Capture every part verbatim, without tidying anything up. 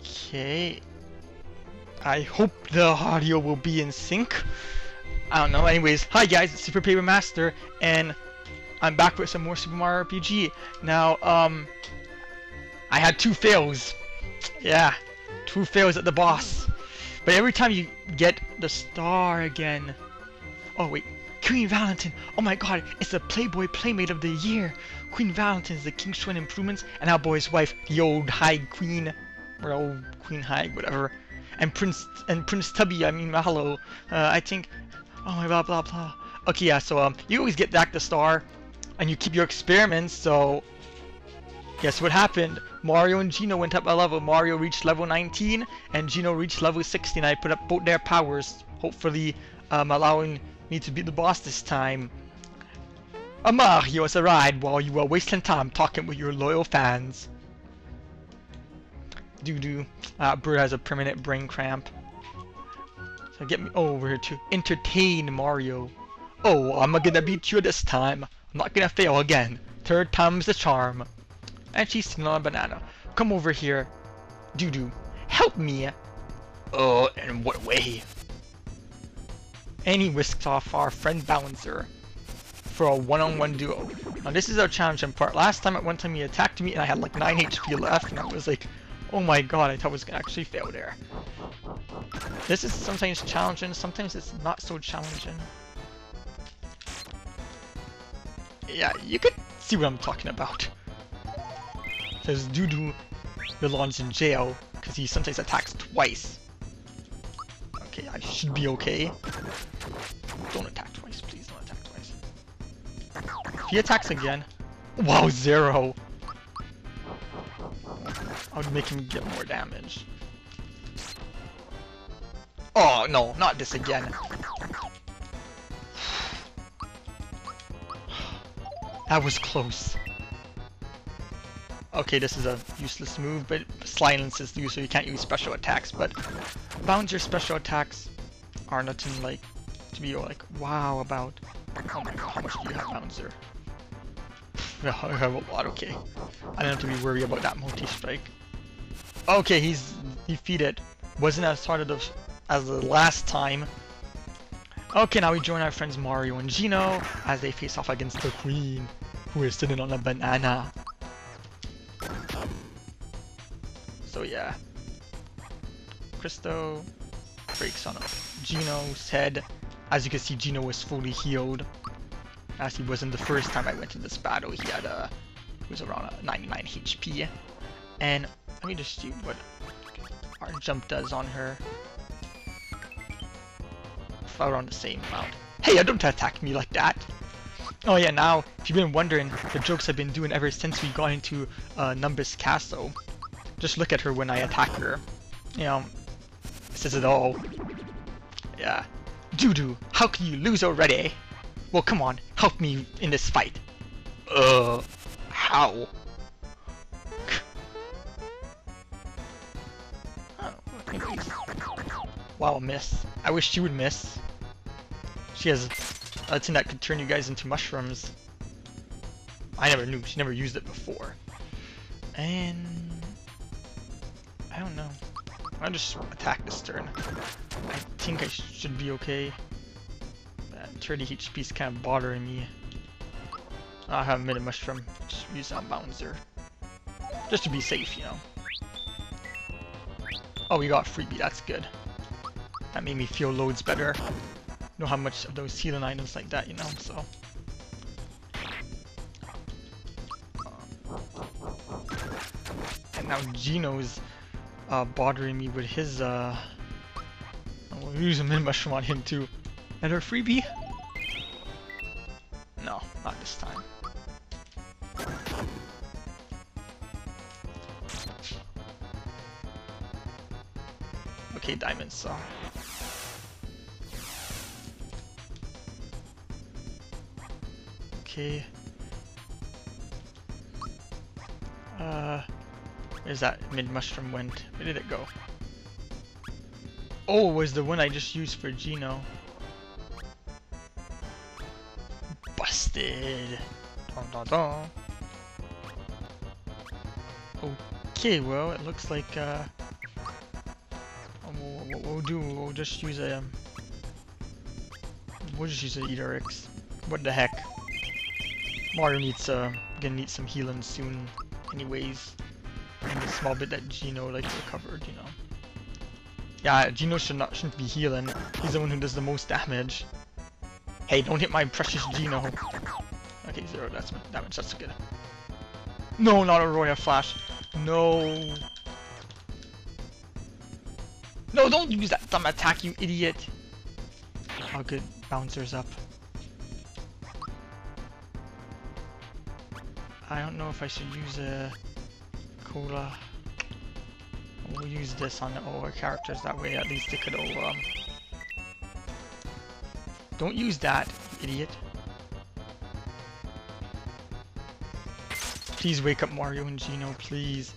Okay. I hope the audio will be in sync. I don't know. Anyways, hi guys, it's Super Paper Master, and I'm back with some more Super Mario R P G. Now, um, I had two fails. Yeah, two fails at the boss. But every time you get the star again. Oh wait, Queen Valentin. Oh my God, it's the Playboy Playmate of the Year. Queen Valentin is the King's twin improvements, and our boy's wife, the old high queen, or old Queen High, whatever. And Prince and Prince Tubby, I mean Mallow. Uh, I think. Oh my blah blah blah. Okay, yeah. So um, you always get back the star, and you keep your experiments. So guess what happened? Mario and Geno went up a level. Mario reached level nineteen, and Geno reached level sixteen. I put up both their powers, hopefully um, allowing me to beat the boss this time. A Mario has arrived while you were wasting time talking with your loyal fans. Doo doo. Uh, Bird has a permanent brain cramp. So get me over here to entertain Mario. Oh, I'm gonna beat you this time. I'm not gonna fail again. Third time's the charm. And she's sitting on a banana. Come over here. Doo doo. Help me. Oh, uh, in what way? And he whisks off our friend Bouncer for a one-on-one duo. Now this is our challenging part. Last time at one time he attacked me and I had like nine H P left, and I was like, oh my God, I thought I was gonna actually fail there. This is sometimes challenging, sometimes it's not so challenging. Yeah, you could see what I'm talking about. It says Doodoo belongs in jail because he sometimes attacks twice. Okay, I should be okay. Don't attack twice, please don't attack twice. If he attacks again, wow, zero. I would make him get more damage. Oh no, not this again. That was close. Okay, this is a useless move, but silence is used, so you can't use special attacks, but Bouncer special attacks are nothing like to be like wow about. Oh my God, how much do you have, Bouncer? No, I have a lot, okay. I don't have to be worried about that multi-strike. Okay, he's defeated. Wasn't as hard as the last time. Okay, now we join our friends Mario and Geno as they face off against the Queen, who is sitting on a banana. So yeah. Cristo breaks on Geno's head. As you can see, Geno is fully healed. As he wasn't the first time I went to this battle, he had a, he was around a ninety-nine H P. And let me just see what our jump does on her. Around the same amount. Hey, don't attack me like that! Oh yeah, now, if you've been wondering, the jokes I've been doing ever since we got into uh, Nimbus Castle. Just look at her when I attack her. You know, it says it all. Yeah. Doodoo, how can you lose already? Well, come on, help me in this fight. Uh, how? Oh, wow, miss. I wish she would miss. She has a thing that could turn you guys into mushrooms. I never knew. She never used it before. And I don't know. I'll just attack this turn. I think I should be okay. thirty H P is kind of bothering me. I haven't made a mushroom. Just use on Bouncer. Just to be safe, you know. Oh, we got freebie. That's good. That made me feel loads better. Know how much of those healing items like that, you know, so. And now Geno's uh, bothering me with his, uh... I'll use a mid mushroom on him too. And her freebie? No, not this time. Okay, diamonds, so. Okay. Uh, where's that mid mushroom went? Where did it go? Oh, it was the one I just used for Geno. Busted. Dun, dun, dun. Okay, well, it looks like uh, we'll, we'll, we'll do. We'll just use a. Um, we'll just use an E D R X. What the heck? Mario needs uh, gonna need some healing soon, anyways. And the small bit that Geno like recovered, you know. Yeah, Geno should not shouldn't be healing. He's the one who does the most damage. Hey, don't hit my precious Geno. Okay, zero. That's damage. That's good. No, not Aurora Flash. No. No, don't use that thumb attack, you idiot. Oh, good. Bouncer's up. I don't know if I should use a cola. We'll use this on all our characters. That way, at least they could all. Um... Don't use that, idiot. Please wake up Mario and Geno, please.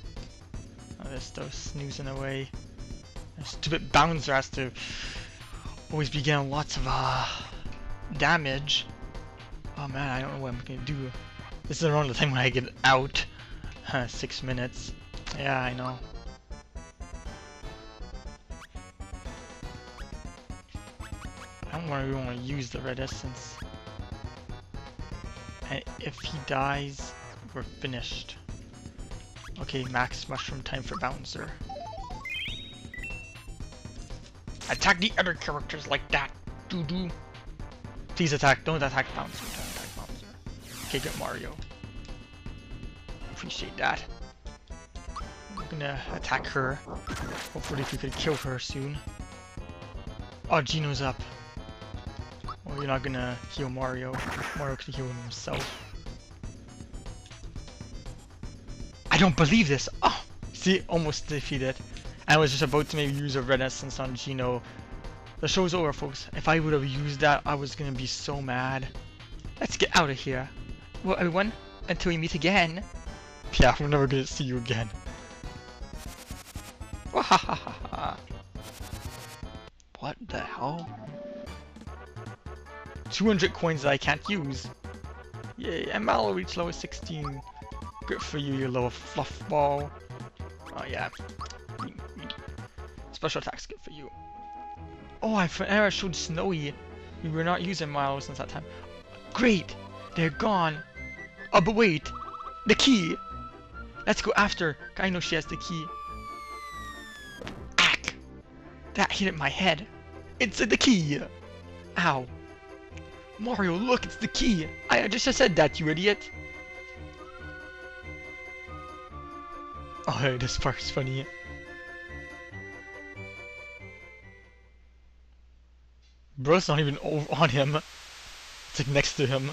Oh, they're still snoozing away. That stupid bouncer has to always be getting lots of uh, damage. Oh man, I don't know what I'm gonna do. This is around the time when I get out. Six minutes. Yeah, I know. I don't really want to use the red essence. And if he dies, we're finished. Okay, max mushroom time for Bouncer. Attack the other characters like that, doo doo. Please attack, don't attack Bouncer, don't attack Bouncer. Okay, get Mario. Appreciate that. I'm gonna attack her. Hopefully if we could kill her soon. Oh, Geno's up. Well, you're not gonna heal Mario. Mario can heal himself. I don't believe this! Oh! See, almost defeated. I was just about to maybe use a red essence on Geno. The show's over, folks. If I would have used that, I was gonna be so mad. Let's get out of here. Well, everyone, until we meet again. Yeah, we're never gonna see you again. What the hell? two hundred coins that I can't use. Yay, and Mallow reached level sixteen. Good for you, you little fluff ball. Oh yeah. Special attacks, good for you. Oh, I forever showed Snowy. We were not using Mallow since that time. Great! They're gone! Oh, but wait! The key! Let's go after her. I know she has the key. Ack! That hit my head. It's the key! Ow. Mario, look, it's the key! I just said that, you idiot! Oh, this part's funny. Bro's not even over on him. It's like next to him.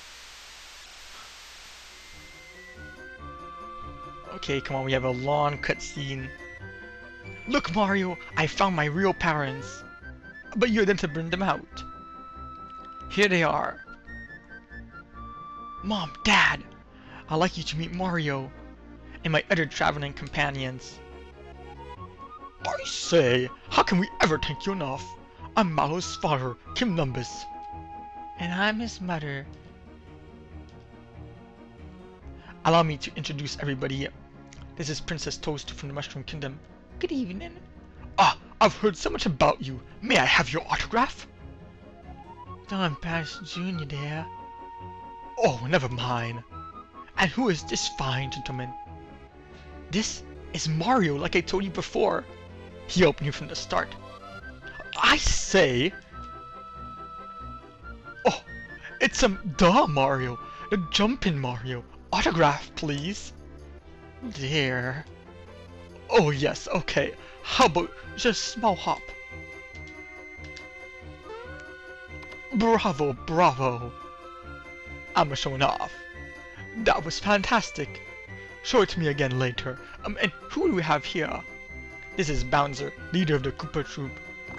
Okay, come on, we have a long cutscene. Look, Mario, I found my real parents. But you had to bring them out. Here they are. Mom, Dad, I'd like you to meet Mario and my other traveling companions. I say, how can we ever thank you enough? I'm Mallow's father, Kim Nimbus. And I'm his mother. Allow me to introduce everybody. This is Princess Toast from the Mushroom Kingdom. Good evening. Ah, I've heard so much about you. May I have your autograph? Don Pass Junior there. Oh, never mind. And who is this fine gentleman? This is Mario, like I told you before. He helped you from the start. I say... Oh, it's some duh Mario. A jumpin' Mario. Autograph, please. There. Oh, yes, okay. How about just small hop? Bravo, bravo. I'm showing off. That was fantastic. Show it to me again later. Um, and who do we have here? This is Bouncer, leader of the Koopa Troop.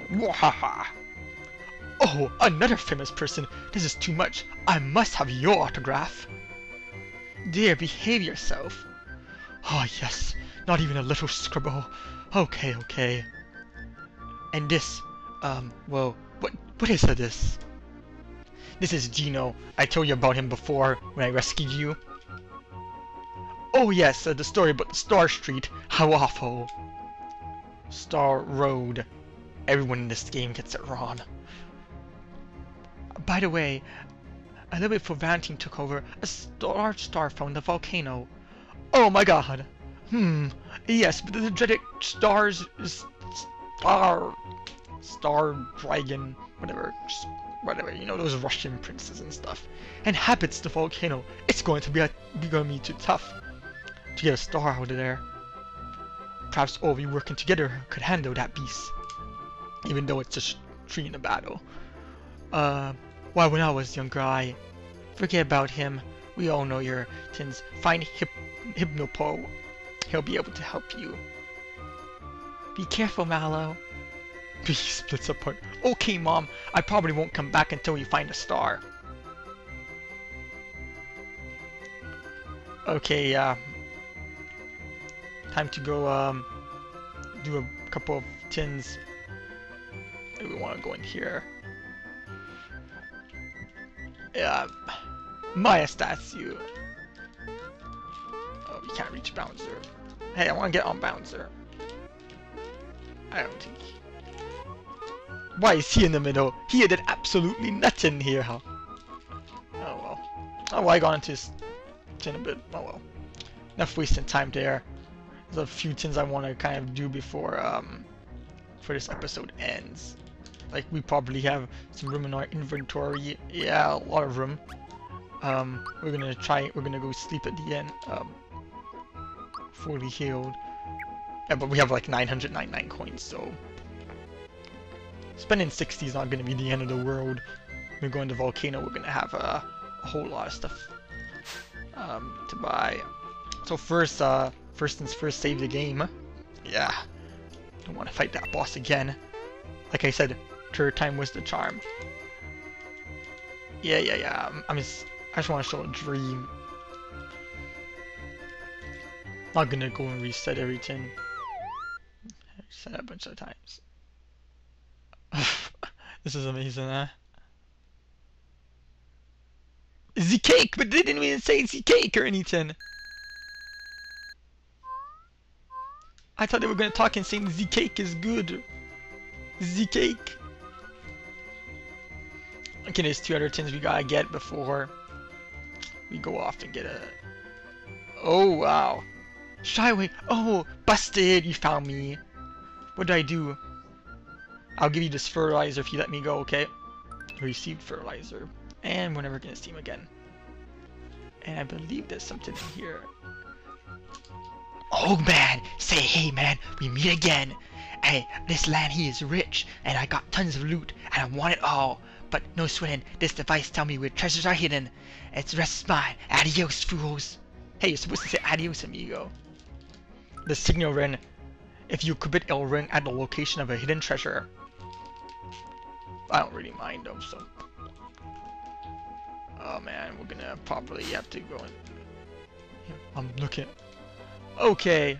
Wahaha! Oh, another famous person. This is too much. I must have your autograph. Dear, behave yourself. Oh yes, not even a little scribble. Okay, okay. And this, um, well, what, what is this? This is Geno. I told you about him before when I rescued you. Oh yes, uh, the story about Star Street. How awful. Star Road. Everyone in this game gets it wrong. By the way, a little bit before Valentin took over, a large star found a volcano. Oh my god. Hmm. Yes, but the dreaded stars... Star... Star Dragon... Whatever. Whatever, you know, those Russian princes and stuff. Inhabits the volcano. It's going to be, a, be going to be too tough to get a star out of there. Perhaps all of you working together could handle that beast. Even though it's just three in a battle. Uh, why, when I was younger, I... Forget about him. We all know your tins. Find Hyp Hypnopoe. He'll be able to help you. Be careful, Mallow. He splits apart. Okay, Mom. I probably won't come back until you find a star. Okay, uh... time to go, um... do a couple of tins. We want to go in here. Yeah, Maya statue. Oh, we can't reach Bouncer. Hey, I want to get on Bouncer. I don't think... Why is he in the middle? He did absolutely nothing here, huh? Oh well. Oh well, I got into this tin a bit. Oh well. Enough wasting time there. There's a few tins I want to kind of do before um, for this episode ends. Like, we probably have some room in our inventory. Yeah, a lot of room. Um, we're gonna try, we're gonna go sleep at the end. Um, fully healed. Yeah, but we have like nine hundred ninety-nine coins, so... Spending sixty is not going to be the end of the world. We're going to Volcano, we're going to have a, a whole lot of stuff um, to buy. So first, uh, first things first, save the game. Yeah, don't want to fight that boss again. Like I said, third time was the charm. Yeah, yeah, yeah, I'm just, I just want to show a dream. Not going to go and reset everything. Set a bunch of times. This is amazing, huh? The cake, but they didn't even say it's the cake or anything. I thought they were gonna talk and saying the cake is good. The cake. Okay, there's two other tins we gotta get before we go off and get a. Oh wow, Shy Guy. Oh, busted! You found me. What did I do? I'll give you this fertilizer if you let me go, okay? Received fertilizer. And we're never gonna see him again. And I believe there's something here. Oh man! Say hey man, we meet again! Hey, this land here is rich, and I got tons of loot, and I want it all. But no sweating, this device tells me where treasures are hidden. It's the rest is mine. Adios, fools! Hey, you're supposed to say adios, amigo. The signal ran. If you commit ill ring at the location of a hidden treasure. I don't really mind though, so. Oh man, we're gonna probably have to go in. Here, I'm looking. Okay.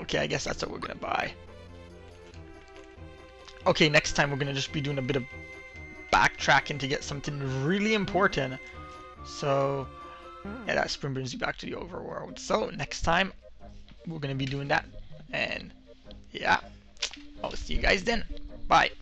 Okay, I guess that's what we're gonna buy. Okay, next time we're gonna just be doing a bit of backtracking to get something really important. So yeah, that spring brings you back to the overworld. So next time we're gonna be doing that, and yeah, I'll see you guys then. Bye.